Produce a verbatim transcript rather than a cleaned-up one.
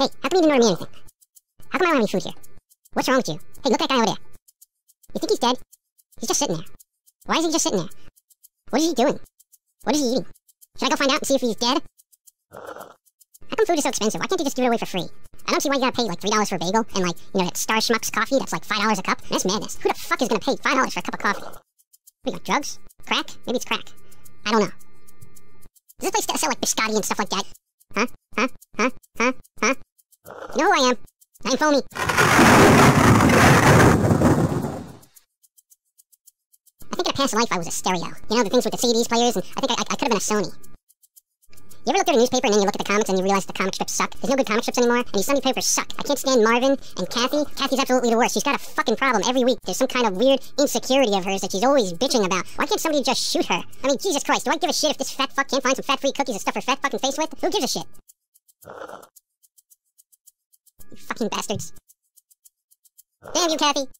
Hey, how come you didn't order me anything? How come I don't have any food here? What's wrong with you? Hey, look at that guy over there. You think he's dead? He's just sitting there. Why is he just sitting there? What is he doing? What is he eating? Should I go find out and see if he's dead? How come food is so expensive? Why can't they just give it away for free? I don't see why you gotta pay like three dollars for a bagel and like, you know, that Star Schmucks coffee that's like five dollars a cup? That's madness. Who the fuck is gonna pay five dollars for a cup of coffee? We got drugs? Crack? Maybe it's crack. I don't know. Does this place sell like biscotti and stuff like that? Huh? Huh? Huh? Huh? Huh? You know who I am. Now you follow me. I think in a past life I was a stereo. You know, the things with the C Ds players, and I think I, I, I could have been a Sony. You ever look through the newspaper and then you look at the comics and you realize the comic strips suck? There's no good comic strips anymore, and these Sunday papers suck. I can't stand Marvin and Kathy. Kathy's absolutely the worst. She's got a fucking problem every week. There's some kind of weird insecurity of hers that she's always bitching about. Why can't somebody just shoot her? I mean, Jesus Christ, do I give a shit if this fat fuck can't find some fat-free cookies to stuff her fat fucking face with? Who gives a shit? You fucking bastards. Damn you, Kathy.